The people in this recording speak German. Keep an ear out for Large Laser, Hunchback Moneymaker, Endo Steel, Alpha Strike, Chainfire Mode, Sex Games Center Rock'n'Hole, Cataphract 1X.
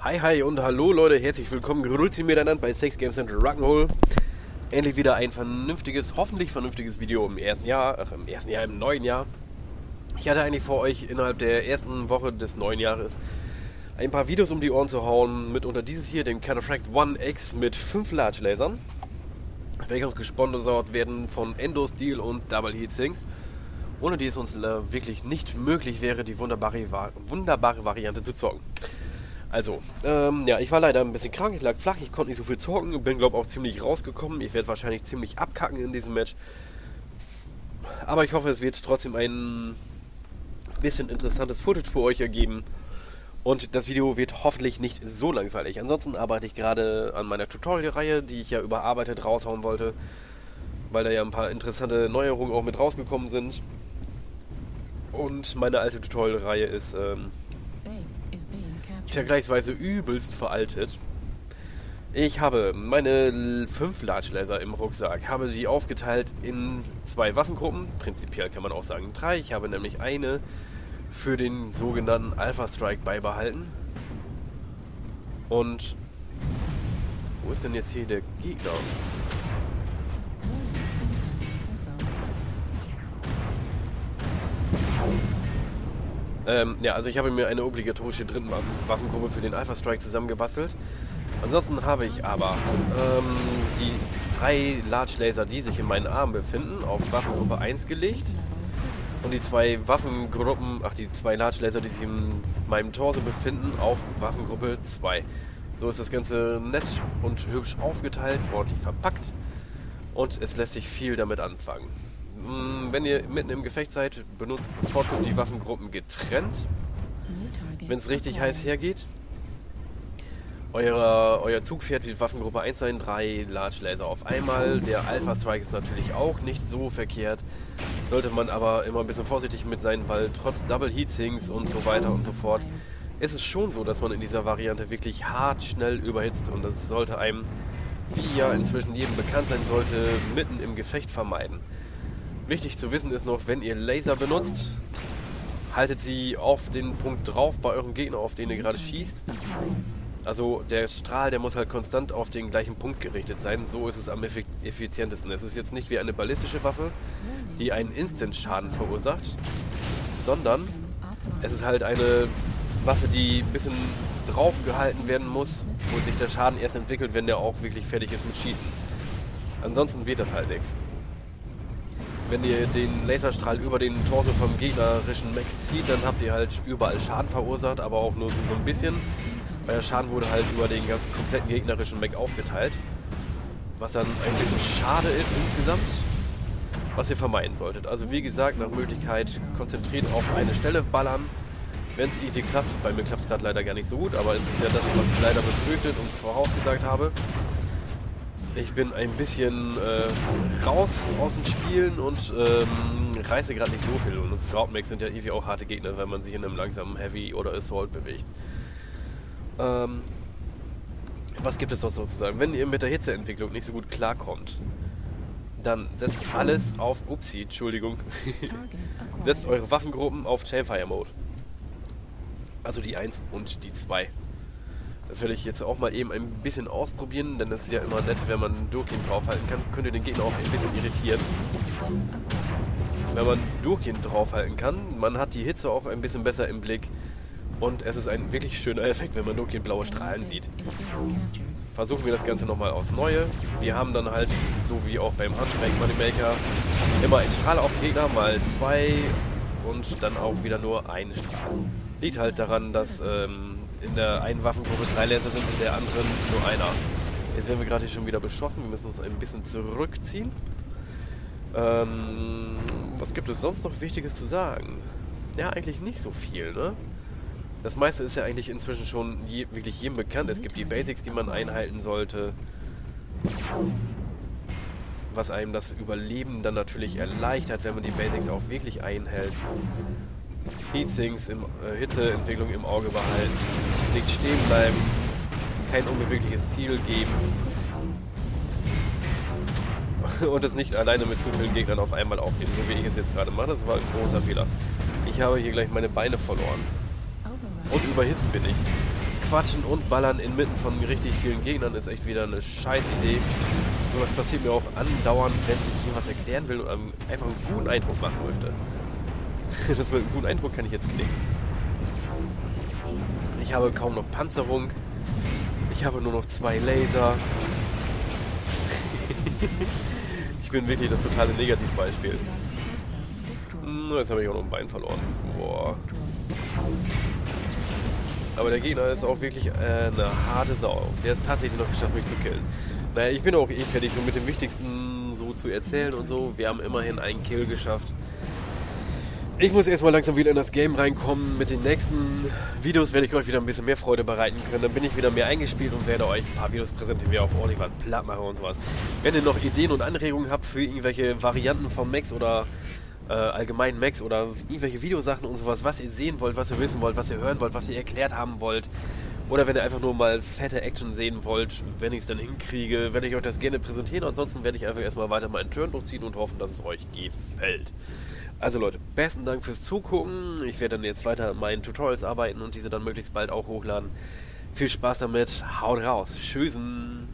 Hi, hi und hallo Leute, herzlich willkommen, grüezi miteinander bei Sex Games Center Rock'n'Hole. Endlich wieder ein vernünftiges, hoffentlich vernünftiges Video im neuen Jahr. Ich hatte eigentlich vor, euch innerhalb der ersten Woche des neuen Jahres ein paar Videos um die Ohren zu hauen, mitunter dieses hier, dem Cataphract 1X mit 5 Large Lasern, welches gesponsert werden von Endo Steel und Double Heat Sinks, ohne die es uns wirklich nicht möglich wäre, die wunderbare Variante zu zocken. Also, ja, ich war leider ein bisschen krank, ich lag flach, ich konnte nicht so viel zocken, bin glaube ich auch ziemlich rausgekommen, ich werde wahrscheinlich ziemlich abkacken in diesem Match. Aber ich hoffe, es wird trotzdem ein bisschen interessantes Footage für euch ergeben und das Video wird hoffentlich nicht so langweilig. Ansonsten arbeite ich gerade an meiner Tutorial-Reihe, die ich ja überarbeitet raushauen wollte, weil da ja ein paar interessante Neuerungen auch mit rausgekommen sind. Und meine alte Tutorial-Reihe ist, vergleichsweise übelst veraltet. Ich habe meine 5 Large Laser im Rucksack, habe die aufgeteilt in 2 Waffengruppen, prinzipiell kann man auch sagen 3. Ich habe nämlich eine für den sogenannten Alpha Strike beibehalten. Und wo ist denn jetzt hier der Gegner? Ja, also ich habe mir eine obligatorische dritten Waffengruppe für den Alpha Strike zusammengebastelt. Ansonsten habe ich aber die 3 Large Laser, die sich in meinen Armen befinden, auf Waffengruppe 1 gelegt. Und die 2 Large Laser, die sich in meinem Torso befinden, auf Waffengruppe 2. So ist das Ganze nett und hübsch aufgeteilt, ordentlich verpackt. Und es lässt sich viel damit anfangen. Wenn ihr mitten im Gefecht seid, benutzt bevorzugt die Waffengruppen getrennt, wenn es richtig heiß hergeht. Euer Zugpferd wird Waffengruppe 1 sein, 3 Large Laser auf einmal. Der Alpha Strike ist natürlich auch nicht so verkehrt, sollte man aber immer ein bisschen vorsichtig mit sein, weil trotz Double Heat Sinks und so weiter und so fort ist es schon so, dass man in dieser Variante wirklich hart schnell überhitzt und das sollte einem, wie ja inzwischen jedem bekannt sein sollte, mitten im Gefecht vermeiden. Wichtig zu wissen ist noch, wenn ihr Laser benutzt, haltet sie auf den Punkt drauf bei eurem Gegner, auf den ihr gerade schießt. Also der Strahl, der muss halt konstant auf den gleichen Punkt gerichtet sein, so ist es am effizientesten. Es ist jetzt nicht wie eine ballistische Waffe, die einen Instant-Schaden verursacht, sondern es ist halt eine Waffe, die ein bisschen drauf gehalten werden muss, wo sich der Schaden erst entwickelt, wenn der auch wirklich fertig ist mit Schießen. Ansonsten wird das halt nichts. Wenn ihr den Laserstrahl über den Torso vom gegnerischen Mech zieht, dann habt ihr halt überall Schaden verursacht, aber auch nur so ein bisschen. Euer Schaden wurde halt über den kompletten gegnerischen Mech aufgeteilt, was dann ein bisschen schade ist insgesamt, was ihr vermeiden solltet. Also wie gesagt, nach Möglichkeit konzentriert auf eine Stelle ballern, wenn es irgendwie klappt. Bei mir klappt es gerade leider gar nicht so gut, aber es ist ja das, was ich leider befürchtet und vorausgesagt habe. Ich bin ein bisschen raus aus dem Spielen und reiße gerade nicht so viel. Und Scout-Mechs sind ja irgendwie auch harte Gegner, wenn man sich in einem langsamen Heavy oder Assault bewegt. Was gibt es noch sozusagen? Wenn ihr mit der Hitzeentwicklung nicht so gut klarkommt, dann setzt alles auf... Upsi, Entschuldigung. Setzt eure Waffengruppen auf Chainfire Mode. Also die 1 und die 2. Das werde ich jetzt auch mal eben ein bisschen ausprobieren, denn das ist ja immer nett, wenn man durchgehend draufhalten kann. Könnt ihr den Gegner auch ein bisschen irritieren. Wenn man durchgehend draufhalten kann, man hat die Hitze auch ein bisschen besser im Blick. Und es ist ein wirklich schöner Effekt, wenn man durchgehend blaue Strahlen sieht. Versuchen wir das Ganze nochmal aufs Neue. Wir haben dann halt, so wie auch beim Hunchback Moneymaker, immer einen Strahl auf den Gegner, mal 2 und dann auch wieder nur einen Strahl. Liegt halt daran, dass... in der einen Waffengruppe 3 Laser sind, in der anderen nur einer. Jetzt werden wir gerade hier schon wieder beschossen, wir müssen uns ein bisschen zurückziehen. Was gibt es sonst noch Wichtiges zu sagen? Ja, eigentlich nicht so viel, ne? Das meiste ist ja eigentlich inzwischen schon wirklich jedem bekannt. Es gibt die Basics, die man einhalten sollte. Was einem das Überleben dann natürlich erleichtert, wenn man die Basics auch wirklich einhält. Heatsinks, Hitzeentwicklung im Auge behalten, nicht stehen bleiben, kein unbewegliches Ziel geben und es nicht alleine mit zu vielen Gegnern auf einmal aufgeben, so wie ich es jetzt gerade mache. Das war ein großer Fehler. Ich habe hier gleich meine Beine verloren und überhitzt bin ich. Quatschen und Ballern inmitten von richtig vielen Gegnern ist echt wieder eine scheiß Idee. Sowas passiert mir auch andauernd, wenn ich mir was erklären will und einfach einen guten Eindruck machen möchte. Das mit einem guten Eindruck kann ich jetzt knicken. Ich habe kaum noch Panzerung. Ich habe nur noch 2 Laser. Ich bin wirklich das totale Negativbeispiel. Jetzt habe ich auch noch ein Bein verloren. Boah. Aber der Gegner ist auch wirklich eine harte Sau. Der hat es tatsächlich noch geschafft, mich zu killen. Naja, ich bin auch eh fertig, so mit dem Wichtigsten so zu erzählen und so. Wir haben immerhin einen Kill geschafft. Ich muss erstmal langsam wieder in das Game reinkommen. Mit den nächsten Videos werde ich euch wieder ein bisschen mehr Freude bereiten können. Dann bin ich wieder mehr eingespielt und werde euch ein paar Videos präsentieren, wie ich auch ordentlich was platt mache und sowas. Wenn ihr noch Ideen und Anregungen habt für irgendwelche Varianten von Max oder allgemein Max oder irgendwelche Videosachen und sowas, was ihr sehen wollt, was ihr wissen wollt, was ihr hören wollt, was ihr erklärt haben wollt. Oder wenn ihr einfach nur mal fette Action sehen wollt, wenn ich es dann hinkriege, werde ich euch das gerne präsentieren. Ansonsten werde ich einfach erstmal weiter meinen Turn durchziehen und hoffen, dass es euch gefällt. Also Leute, besten Dank fürs Zugucken. Ich werde dann jetzt weiter an meinen Tutorials arbeiten und diese dann möglichst bald auch hochladen. Viel Spaß damit, haut raus, tschüssen!